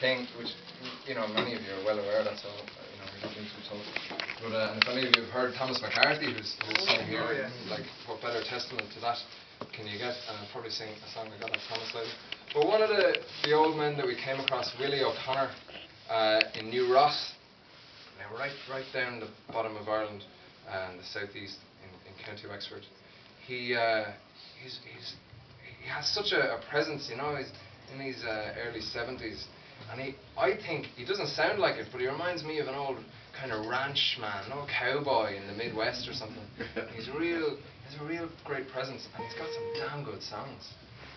thing, which, you know, many of you are well aware of that, so, you know, we don't need to be told. But if any of you have heard Thomas McCarthy, who's sung here, like, what better testament to that can you get? And I'll probably sing a song I got on Thomas later. But one of the old men that we came across, Willie O'Connor, in New Ross, now right down the bottom of Ireland, the southeast in County Wexford, he has such a presence, you know. He's in his early 70s, and I think he doesn't sound like it, but he reminds me of an old kind of ranch man, an old cowboy in the Midwest or something. He has a real great presence, and he's got some damn good songs.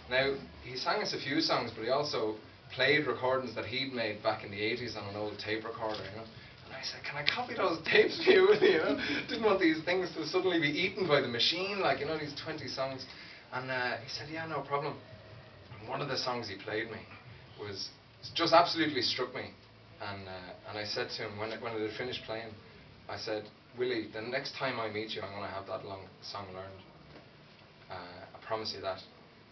Now, he sang us a few songs, but he also played recordings that he'd made back in the 80s on an old tape recorder, you know. And I said, can I copy those tapes for you? You know, didn't want these things to suddenly be eaten by the machine, like, you know, these 20 songs. And he said, yeah, no problem. And one of the songs he played me was, just absolutely struck me. And I said to him, when it had finished playing, I said, Willie, the next time I meet you, I'm going to have that long song learned. I promise you that.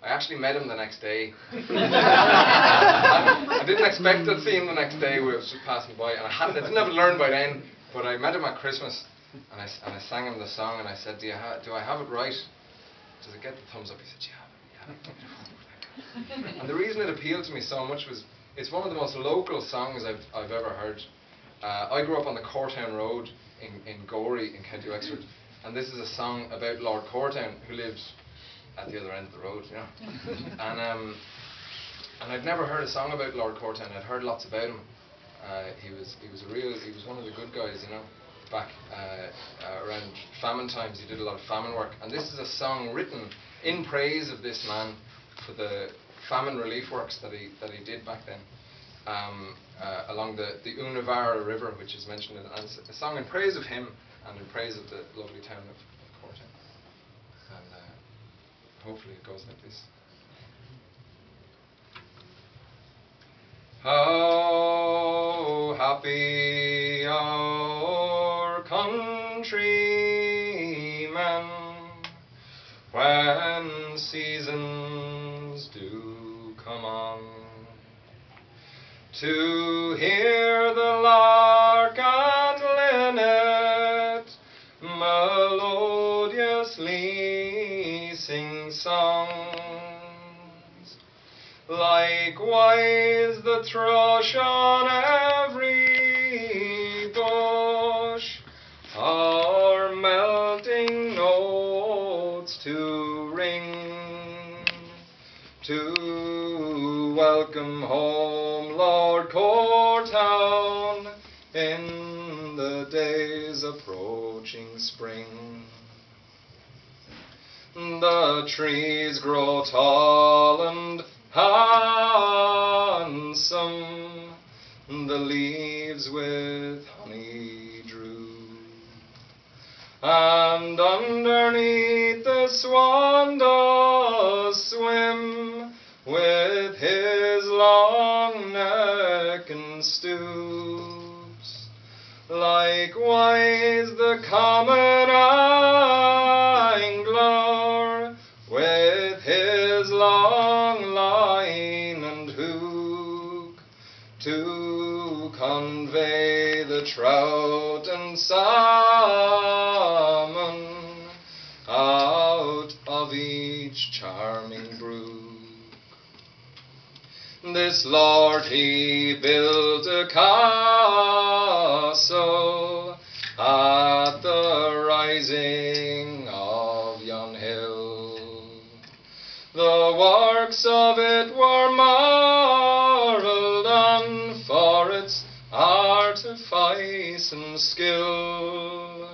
I actually met him the next day. I didn't expect to see him the next day. It was just passing by, and I didn't have it learned by then, but I met him at Christmas, and I sang him the song, and I said, do I have it right? Does it get the thumbs up? He said, yeah. And the reason it appealed to me so much was, it's one of the most local songs I've ever heard. I grew up on the Courtown Road in Gorey in County Wexford, and this is a song about Lord Courtown, who lived at the other end of the road, you know. And I'd never heard a song about Lord Courtown. I'd heard lots about him. He was one of the good guys, you know. Back around famine times, he did a lot of famine work. And this is a song written in praise of this man for the famine relief works that he did back then, along the Univara River, which is mentioned in it. And it's a song in praise of him and in praise of the lovely town of Courtown. And hopefully it goes like this. How happy our countrymen when seasons do come on, to hear the lark and linnet melodiously sing songs. Likewise the thrush on every bush are melting notes to ring, to welcome home Lord Courtown in the days approaching spring. The trees grow tall and handsome, the leaves with honey drew, and underneath the swan does swim with his long neck and stoops. Likewise the common angler with his long line and hook to convey the trout and salmon out of each charming brook. This lord, he built a castle at the rising of yon hill. The works of it were marvelled on for its artifice and skill.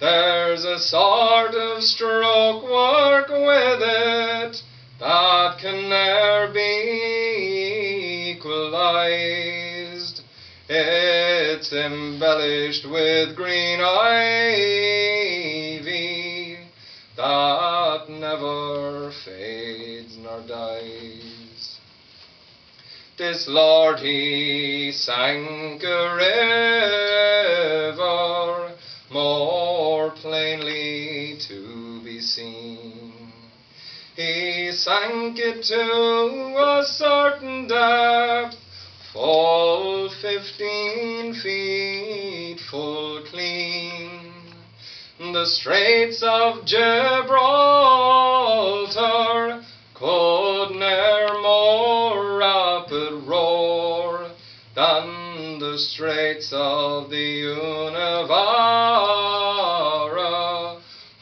There's a sort of stroke work with it that can ne'er be equalized. It's embellished with green ivy that never fades nor dies. This lord, he sank a river more plainly to be seen. He sank it to a certain depth, for on the Straits of Gibraltar could ne'er more rapid roar than the Straits of the Univara,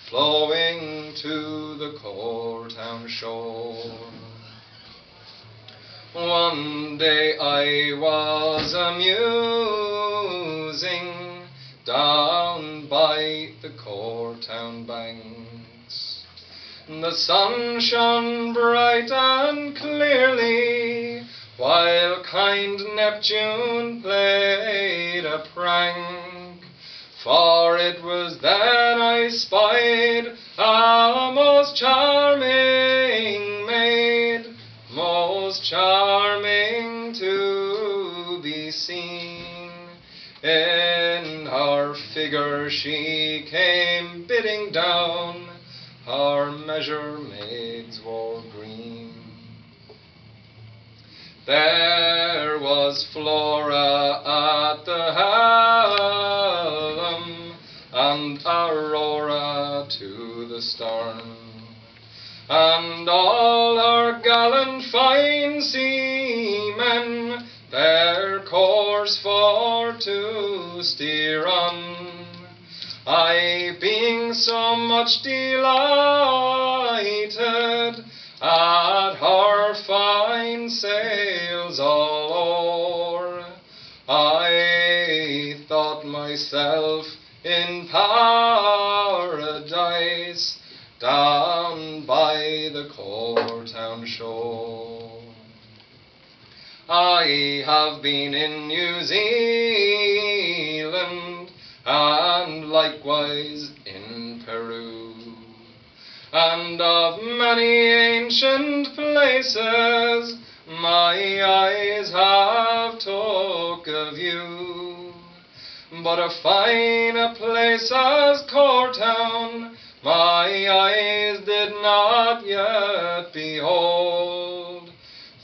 flowing to the Courtown shore. One day I was amusing down by the Courtown banks. The sun shone bright and clearly, while kind Neptune played a prank. For it was then I spied a most charming maid, most charming to be seen. In her figure she came bidding down, her measure maids wore green. There was Flora at the helm, and Aurora to the stern, and all our gallant fine seamen their course for to steer on. I being so much delighted at her fine sails all o'er, I thought myself in paradise down by the Courtown shore. I have been in New Zealand, and likewise in Peru, and of many ancient places my eyes have took a view. But a finer place as Courtown my eyes did not yet behold,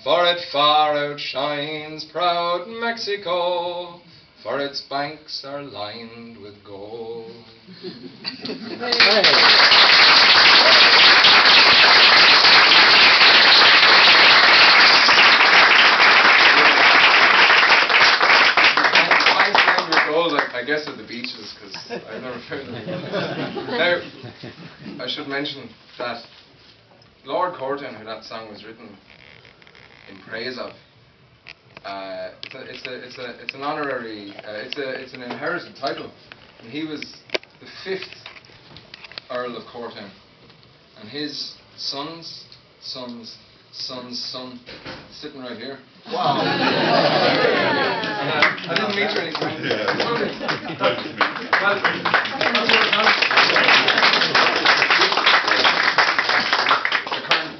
for it far outshines proud Mexico, for its banks are lined with gold. I guess at the beaches, because I've never found them. Now, I should mention that Lord Courtown, who that song was written in praise of, it's an honorary, it's an inherited title, and he was the 5th Earl of Courtown, and his son's son sitting right here. Wow! I didn't meet her anytime.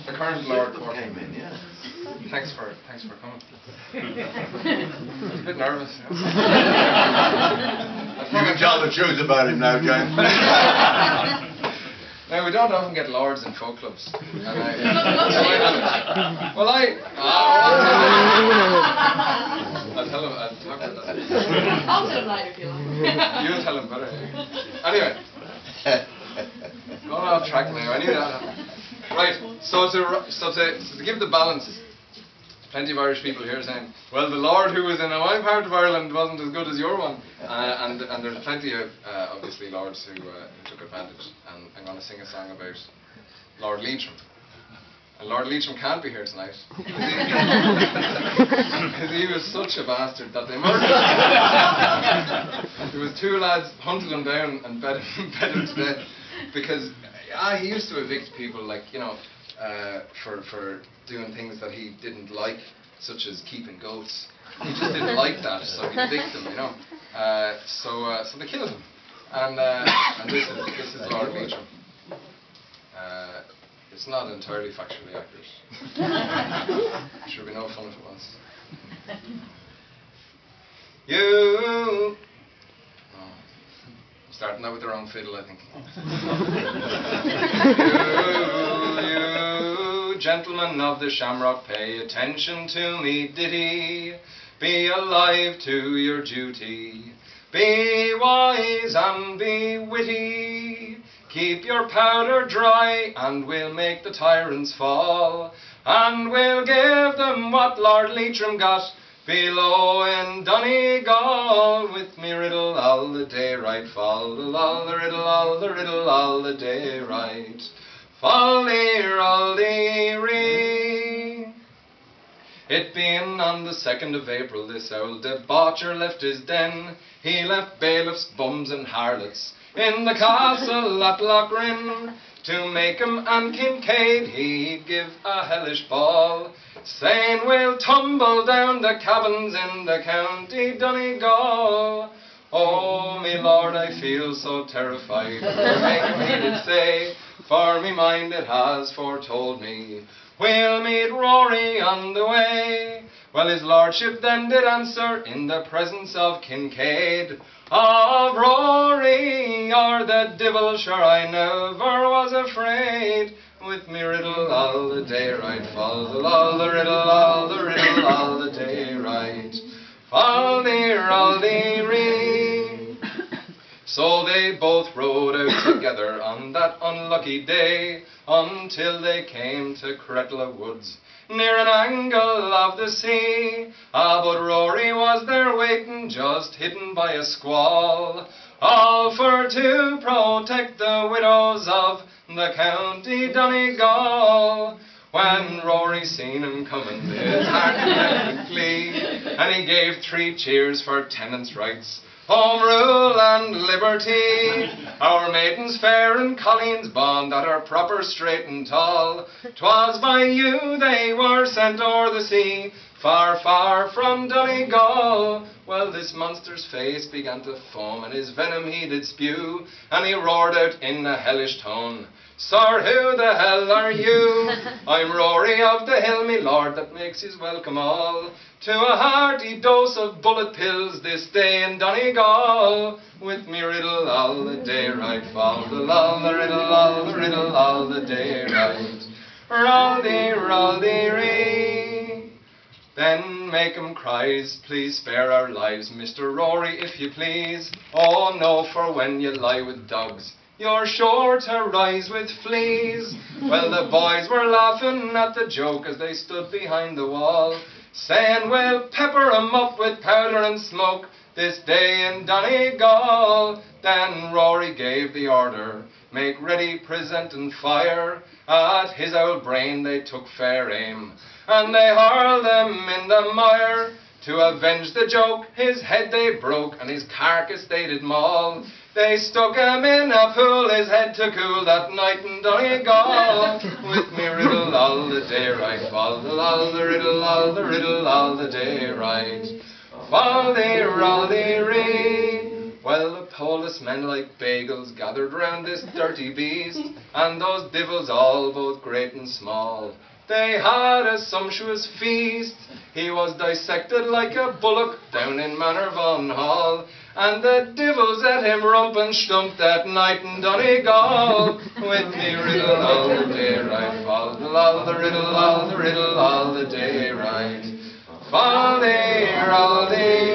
The current Lord Courtown. Thanks for coming. I'm a bit nervous. Yeah. You can tell the truth about him now, James. Now, we don't often get lords in folk clubs. I'll tell him. I'll talk about that. I'll tell him later if you like. You'll tell him better. Anyway, going off track now. I knew that. Right. So to give the balance. Plenty of Irish people here saying, well, the Lord who was in my part of Ireland wasn't as good as your one. And there's plenty of, obviously, lords who took advantage. And I'm going to sing a song about Lord Leitrim. And Lord Leitrim can't be here tonight, because he was such a bastard that they murdered him. There was two lads hunted him down and bed him to death, because he used to evict people, like, you know, for doing things that he didn't like, such as keeping goats. He just didn't like that, so he licked them, you know. So they killed him. And this is Lord Leitrim. It's not entirely factually accurate. Should be no fun if it was. You. Starting out with the wrong fiddle, I think. You gentlemen of the shamrock, pay attention to me ditty. Be alive to your duty. Be wise and be witty. Keep your powder dry, and we'll make the tyrants fall. And we'll give them what Lord Leitrim got below in Donegal. With me riddle all the day right, follow all the riddle all the day right. Folly-rolly-ree. It being on the 2nd of April, this old debaucher left his den. He left bailiffs, bums and harlots in the castle at Loughrin. To make him and Kincaid he'd give a hellish ball, saying we'll tumble down the cabins in the county Donegal. Oh, me lord, I feel so terrified, make me did say, for me mind it has foretold me, we'll meet Rory on the way. Well, his lordship then did answer in the presence of Kincaid, of Rory, or the divil, sure I never was afraid. With me riddle all the day right, follow all the riddle all the day right. Folly-rolly-ree. So they both rode out together on that unlucky day, until they came to Kretla Woods, near an angle of the sea. Ah, but Rory was there waiting, just hidden by a squall, all for to protect the widows of the county Donegal. When Rory seen him coming, his heart leapt with glee, and he gave 3 cheers for tenants' rights, home rule and liberty. Our maidens fair and colleens bond that are proper, straight and tall, 'twas by you they were sent o'er the sea, far, far from Donegal. Well, this monster's face began to foam, and his venom he did spew, and he roared out in a hellish tone, "Sir, who the hell are you?" "I'm Rory of the hill, me lord, that makes his welcome all, to a hearty dose of bullet pills this day in Donegal. With me riddle all the day right, follow all the riddle all the day right. Rolly-rolly-ree. Then make him cries, "Please spare our lives, Mr. Rory, if you please. Oh no, for when you lie with dogs, you're sure to rise with fleas." Well, the boys were laughing at the joke as they stood behind the wall, saying we'll pepper 'em up with powder and smoke this day in Donegal. Then Rory gave the order, "Make ready, present and fire." At his old brain they took fair aim, and they hurled him in the mire. To avenge the joke, his head they broke, and his carcass they did maul. They stuck him in a pool, his head to cool, that night in Donegal. With me riddle all the day right, follow all the riddle all the riddle all the day right. Folly-rolly-ree. Well, the policemen like bagels gathered round this dirty beast, and those divils all, both great and small, they had a sumptuous feast. He was dissected like a bullock down in Manor Von Hall, and the divils at him rump and stump that night in Donegal. With me riddle all the day right, follow all the riddle all the riddle all the day right. Folly-rolly-ree.